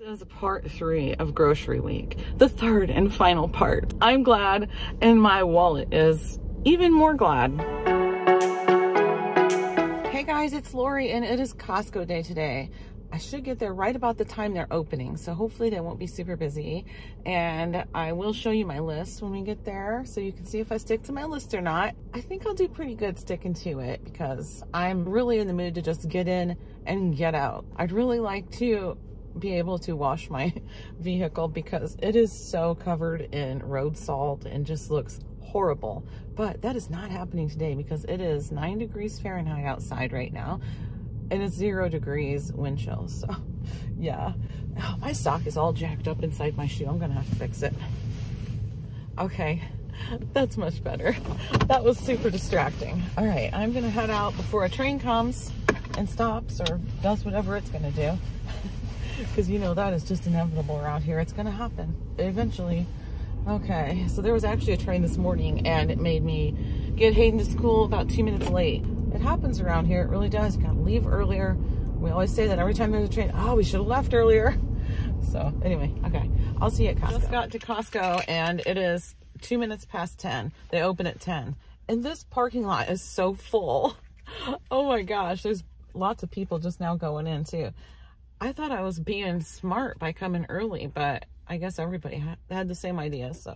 This is part 3 of Grocery Week, the third and final part. I'm glad, and my wallet is even more glad. Hey guys, it's Lori, and it is Costco day today. I should get there right about the time they're opening, so hopefully they won't be super busy. And I will show you my list when we get there, so you can see if I stick to my list or not. I think I'll do pretty good sticking to it, because I'm really in the mood to just get in and get out. I'd really like to be able to wash my vehicle, because it is so covered in road salt and just looks horrible. But that is not happening today, because it is 9°F outside right now. And it's 0° wind chill, so yeah. Oh, my sock is all jacked up inside my shoe. I'm gonna have to fix it. Okay, that's much better. That was super distracting. All right, I'm gonna head out before a train comes and stops or does whatever it's gonna do. Because you know that is just inevitable around here. It's gonna happen eventually. Okay, so there was actually a train this morning, and it made me get Hayden to school about 2 minutes late. It happens around here, it really does. You gotta leave earlier. We always say that every time there's a train. Oh, we should have left earlier. So anyway, okay, I'll see you at Costco. Just got to Costco, and it is 2 minutes past 10. They open at 10. And this parking lot is so full. Oh my gosh, there's lots of people just now going in too. I thought I was being smart by coming early, but I guess everybody had the same idea, so.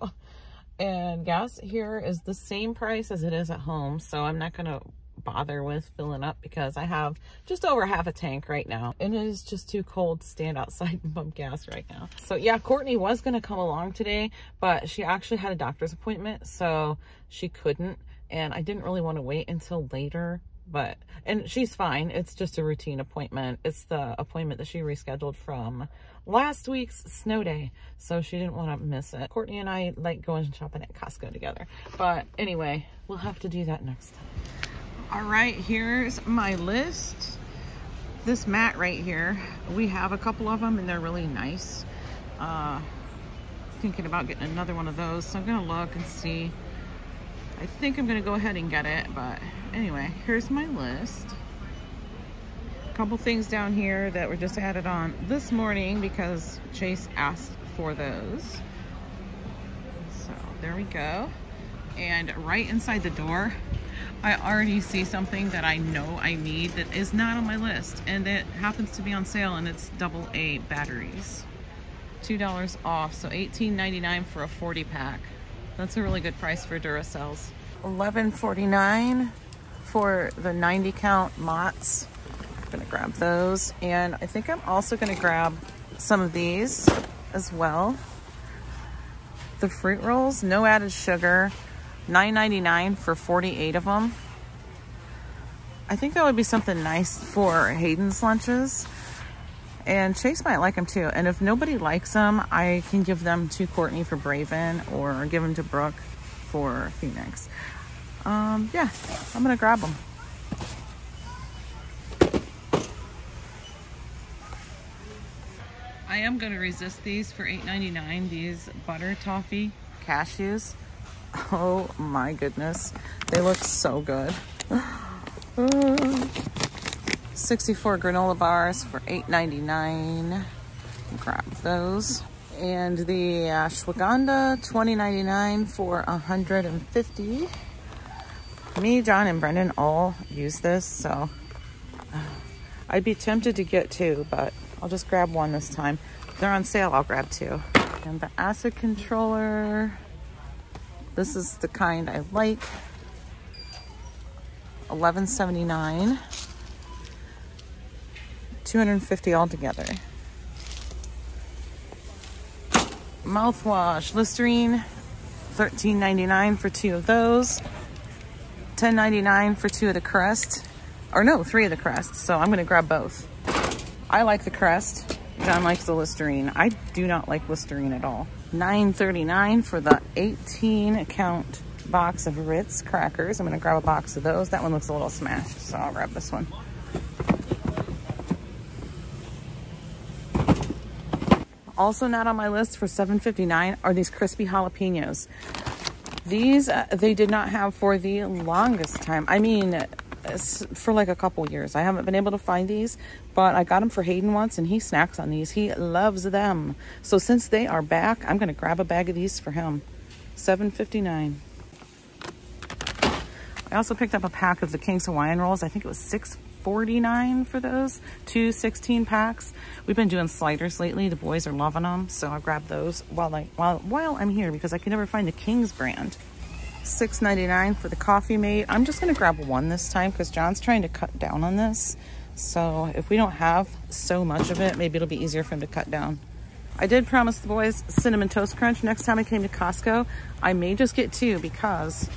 And gas here is the same price as it is at home, so I'm not gonna bother with filling up, because I have just over half a tank right now, and it is just too cold to stand outside and pump gas right now. So yeah, Courtney was gonna come along today, but she actually had a doctor's appointment, so she couldn't, and I didn't really want to wait until later. But, and she's fine. It's just a routine appointment. It's the appointment that she rescheduled from last week's snow day. So she didn't want to miss it. Courtney and I like going shopping at Costco together. But anyway, we'll have to do that next time. All right, here's my list. This mat right here, we have a couple of them and they're really nice. Thinking about getting another one of those. So I'm going to look and see. I think I'm going to go ahead and get it, but anyway, here's my list. A couple things down here that were just added on this morning because Chase asked for those. So there we go. And right inside the door, I already see something that I know I need that is not on my list, and it happens to be on sale, and it's AA batteries. $2 off, so $18.99 for a 40 pack. That's a really good price for Duracells. $11.49 for the 90 count Mott's. I'm gonna grab those. And I think I'm also gonna grab some of these as well. The fruit rolls, no added sugar, $9.99 for 48 of them. I think that would be something nice for Hayden's lunches. And Chase might like them too. And if nobody likes them, I can give them to Courtney for Braven or give them to Brooke for Phoenix. Yeah, I'm gonna grab them. I am gonna resist these for $8.99, these butter toffee cashews. Oh my goodness, they look so good. 64 granola bars for $8.99. Grab those. And the ashwagandha, $20.99 for 150. Me, John, and Brendan all use this, so I'd be tempted to get 2, but I'll just grab 1 this time. If they're on sale, I'll grab 2. And the acid controller. This is the kind I like. $11.79. 250 altogether. Mouthwash, Listerine, $13.99 for 2 of those. $10.99 for 2 of the Crest, or no, 3 of the Crest. So I'm gonna grab both. I like the Crest. John likes the Listerine. I do not like Listerine at all. $9.39 for the 18 count box of Ritz crackers. I'm gonna grab a box of those. That one looks a little smashed, so I'll grab this one. Also not on my list for $7.59 are these crispy jalapenos. These they did not have for the longest time. I mean, for like a couple years. I haven't been able to find these, but I got them for Hayden once and he snacks on these. He loves them. So since they are back, I'm going to grab a bag of these for him. $7.59. I also picked up a pack of the King's Hawaiian rolls. I think it was $6.49 for those. Two 16 packs. We've been doing sliders lately. The boys are loving them. So I grabbed those while I'm here because I can never find the King's brand. $6.99 for the Coffee Mate. I'm just going to grab one this time because John's trying to cut down on this. So if we don't have so much of it, maybe it'll be easier for him to cut down. I did promise the boys Cinnamon Toast Crunch. Next time I came to Costco, I may just get two because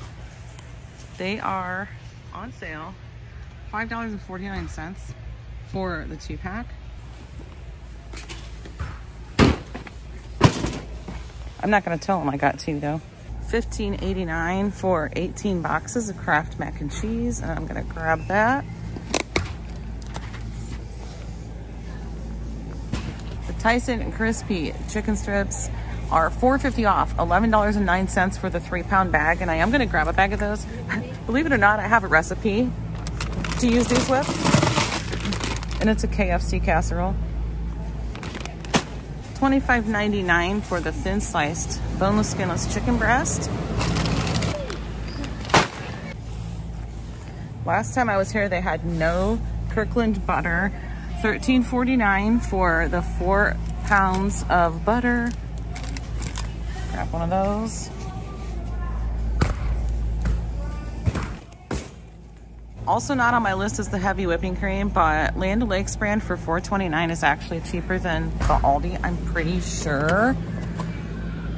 they are on sale. $5.49 for the 2-pack. I'm not going to tell them I got two though. $15.89 for 18 boxes of Kraft mac and cheese, and I'm going to grab that. The Tyson Crispy chicken strips are $4.50 off, $11.09 for the 3-pound bag, and I am going to grab a bag of those. Believe it or not, I have a recipe to use these with, and it's a KFC casserole. $25.99 for the thin sliced boneless skinless chicken breast. Last time I was here they had no Kirkland butter. $13.49 for the 4 pounds of butter. Grab one of those. Also not on my list is the heavy whipping cream, but Land O'Lakes brand for $4.29 is actually cheaper than the Aldi, I'm pretty sure.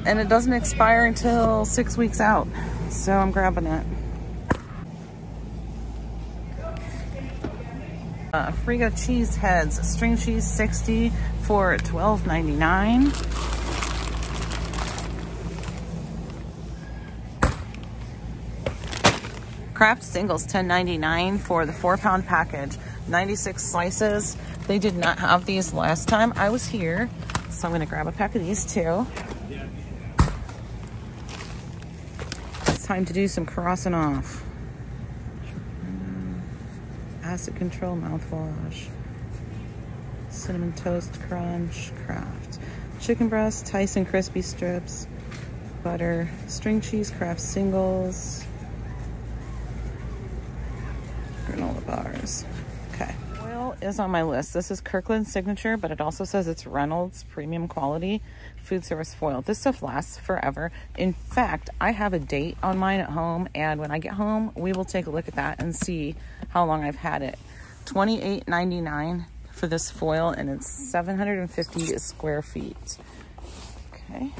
And it doesn't expire until 6 weeks out, so I'm grabbing it. Frigo cheese heads, string cheese 60 for $12.99. Kraft singles $10.99 for the 4-pound package, 96 slices. They did not have these last time I was here, so I'm going to grab a pack of these too. It's time to do some crossing off. Acid Control mouthwash, Cinnamon Toast Crunch, Kraft chicken breast, Tyson crispy strips, butter, string cheese, Kraft singles. Granola bars. Okay. Oil is on my list. This is Kirkland Signature, but it also says it's Reynolds Premium Quality Food Service Foil. This stuff lasts forever. In fact, I have a date on mine at home, and when I get home, we will take a look at that and see how long I've had it. $28.99 for this foil, and it's 750 square feet. Okay.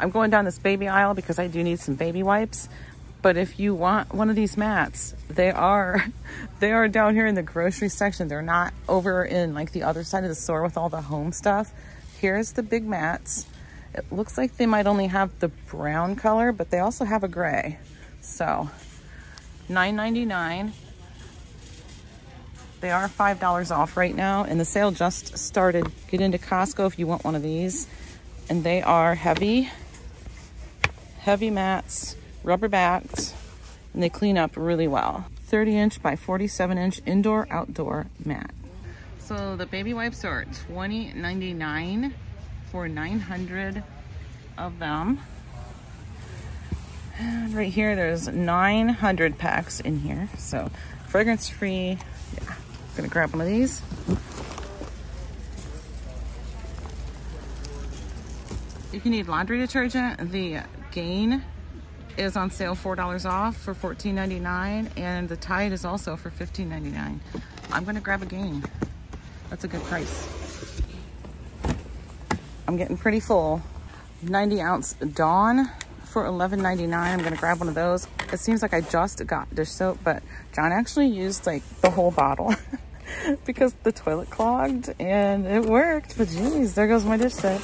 I'm going down this baby aisle because I do need some baby wipes. But if you want one of these mats, they are down here in the grocery section. They're not over in like the other side of the store with all the home stuff. Here's the big mats. It looks like they might only have the brown color, but they also have a gray. So $9.99. They are $5 off right now, and the sale just started. Get into Costco if you want one of these. And they are heavy mats. Rubber backed, and they clean up really well. 30-inch by 47-inch indoor outdoor mat. So the baby wipes are $20.99 for 900 of them. And right here, there's 900 packs in here. So fragrance free. Yeah, I'm gonna grab one of these. If you need laundry detergent, the Gain is on sale, $4 off for $14.99, and the Tide is also for $15.99. I'm gonna grab a Gain. That's a good price. I'm getting pretty full. 90-ounce Dawn for $11.99. I'm gonna grab one of those. It seems like I just got dish soap, but John actually used like the whole bottle because the toilet clogged, and it worked, but geez, there goes my dish soap.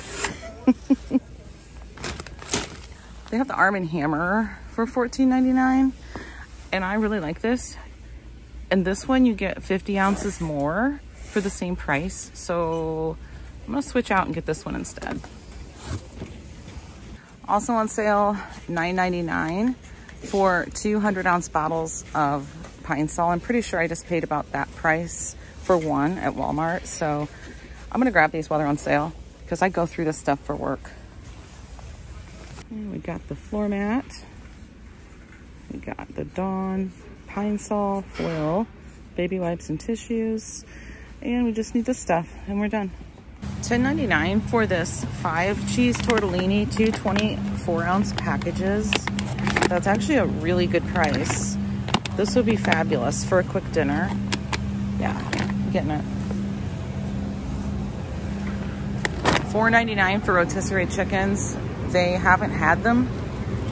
They have the Arm & Hammer for $14.99, and I really like this. And this one you get 50 ounces more for the same price. So I'm gonna switch out and get this one instead. Also on sale, $9.99 for 200-ounce bottles of pine sol. I'm pretty sure I just paid about that price for one at Walmart. So I'm gonna grab these while they're on sale because I go through this stuff for work. And we got the floor mat. We got the Dawn pine sol foil, baby wipes and tissues. And we just need this stuff and we're done. $10.99 for this 5 cheese tortellini, 2 24-ounce packages. That's actually a really good price. This would be fabulous for a quick dinner. Yeah, I'm getting it. $4.99 for rotisserie chickens. They haven't had them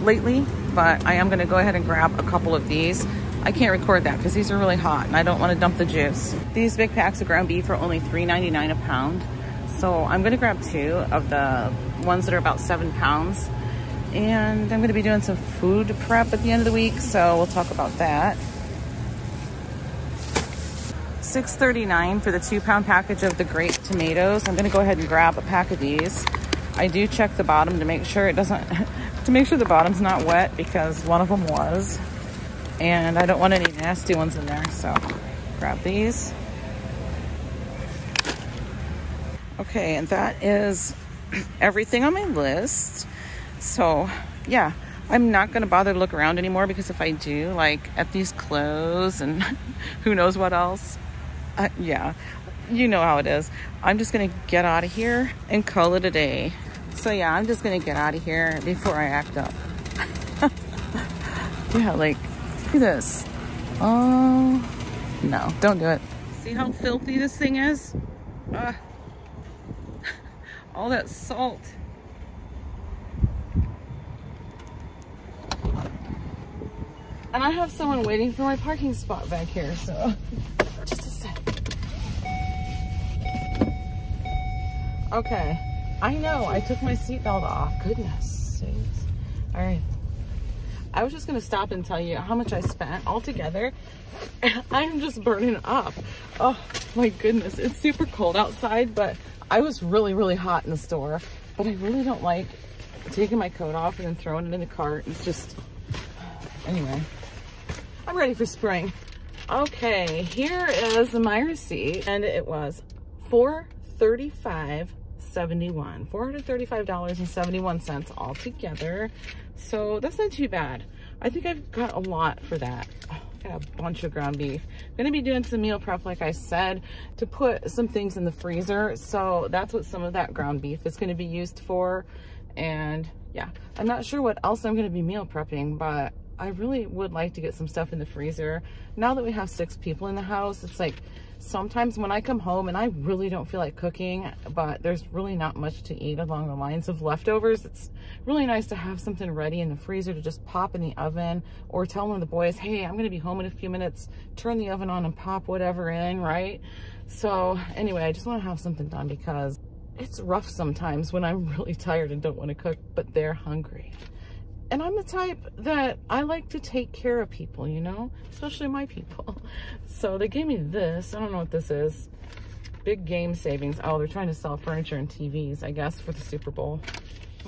lately, but I am gonna go ahead and grab a couple of these. I can't record that because these are really hot and I don't wanna dump the juice. These big packs of ground beef are only $3.99 a pound. So I'm gonna grab 2 of the ones that are about 7 pounds. And I'm gonna be doing some food prep at the end of the week, so we'll talk about that. $6.39 for the 2-pound package of the grape tomatoes. I'm gonna go ahead and grab a pack of these. I do check the bottom to make sure it doesn't, to make sure the bottom's not wet, because one of them was. And I don't want any nasty ones in there, so grab these. Okay, and that is everything on my list. So yeah, I'm not gonna bother to look around anymore, because if I do, like at these clothes and who knows what else, yeah, you know how it is. I'm just gonna get out of here and call it a day. So yeah, I'm just gonna get out of here before I act up. Yeah, like, look at this. Oh, no, don't do it. See how filthy this thing is? Ugh. All that salt. And I have someone waiting for my parking spot back here, so just a sec. Okay, I know, I took my seatbelt off. Goodness sakes. All right. I was just gonna stop and tell you how much I spent altogether. I'm just burning up. Oh my goodness, it's super cold outside, but I was really, really hot in the store, but I really don't like taking my coat off and then throwing it in the cart. It's just, anyway, I'm ready for spring. Okay, here is my receipt, and it was $435.71, $435.71 altogether. So that's not too bad. I think I've got a lot for that. Got a bunch of ground beef. I'm gonna be doing some meal prep, like I said, to put some things in the freezer. So that's what some of that ground beef is gonna be used for. And yeah, I'm not sure what else I'm gonna be meal prepping, but I really would like to get some stuff in the freezer. Now that we have 6 people in the house, it's like sometimes when I come home and I really don't feel like cooking, but there's really not much to eat along the lines of leftovers, it's really nice to have something ready in the freezer to just pop in the oven, or tell one of the boys, hey, I'm gonna be home in a few minutes, turn the oven on and pop whatever in, right? So anyway, I just wanna have something done because it's rough sometimes when I'm really tired and don't wanna cook, but they're hungry. And I'm the type that I like to take care of people, you know, especially my people. So they gave me this. I don't know what this is. Big game savings. Oh, they're trying to sell furniture and TVs, I guess, for the Super Bowl.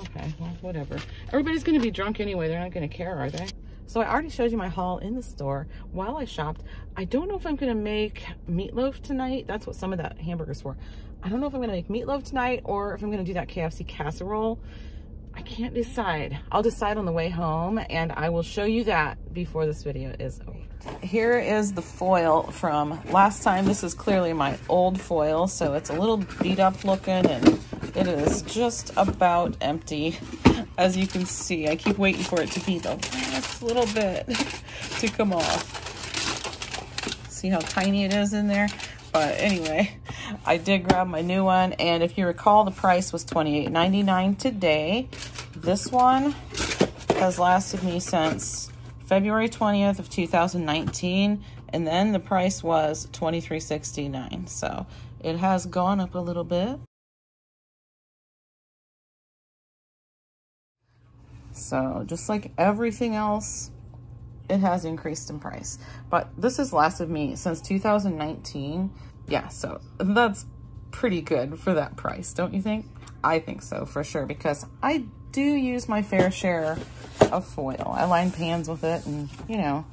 Okay, well, whatever. Everybody's going to be drunk anyway. They're not going to care, are they? So I already showed you my haul in the store while I shopped. I don't know if I'm going to make meatloaf tonight. That's what some of that hamburgers were. I don't know if I'm going to make meatloaf tonight or if I'm going to do that KFC casserole. I can't decide. I'll decide on the way home, and I will show you that before this video is over. Here is the foil from last time. This is clearly my old foil, so it's a little beat up looking, and it is just about empty. As you can see, I keep waiting for it to be the last little bit to come off. See how tiny it is in there? But anyway, I did grab my new one, and if you recall, the price was $28.99 today. This one has lasted me since February 20th of 2019, and then the price was $23.69. So it has gone up a little bit. So just like everything else, it has increased in price, but this has lasted me since 2019. Yeah, so that's pretty good for that price, don't you think? I think so, for sure, because I do use my fair share of foil. I lined pans with it and, you know,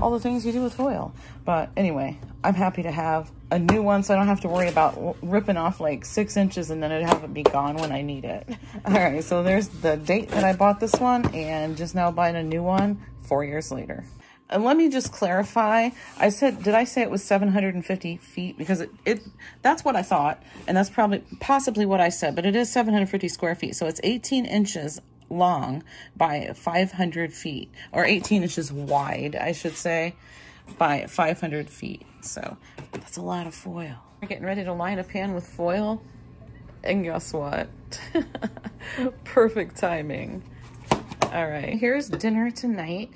all the things you do with foil. But anyway, I'm happy to have a new one so I don't have to worry about ripping off like 6 inches and then it'd have it be gone when I need it. All right, so there's the date that I bought this one and just now buying a new one 4 years later. And let me just clarify. I said, did I say it was 750 feet? Because that's what I thought. And that's possibly what I said, but it is 750 square feet. So it's 18 inches long by 500 feet, or 18 inches wide, I should say, by 500 feet. So that's a lot of foil. We're getting ready to line a pan with foil. And guess what? Perfect timing. All right, here's dinner tonight.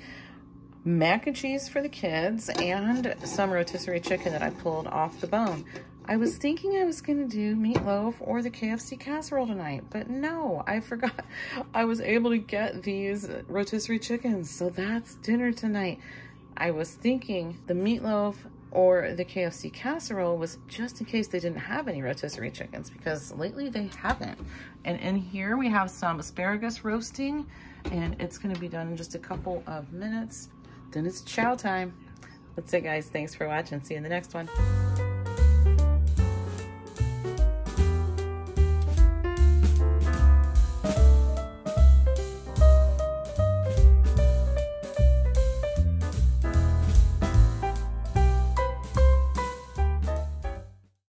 Mac and cheese for the kids and some rotisserie chicken that I pulled off the bone. I was thinking I was going to do meatloaf or the KFC casserole tonight, but no, I forgot. I was able to get these rotisserie chickens, so that's dinner tonight. I was thinking the meatloaf or the KFC casserole was just in case they didn't have any rotisserie chickens, because lately they haven't. And in here we have some asparagus roasting, and it's going to be done in just a couple of minutes. Then it's chow time. That's it, guys. Thanks for watching. See you in the next one.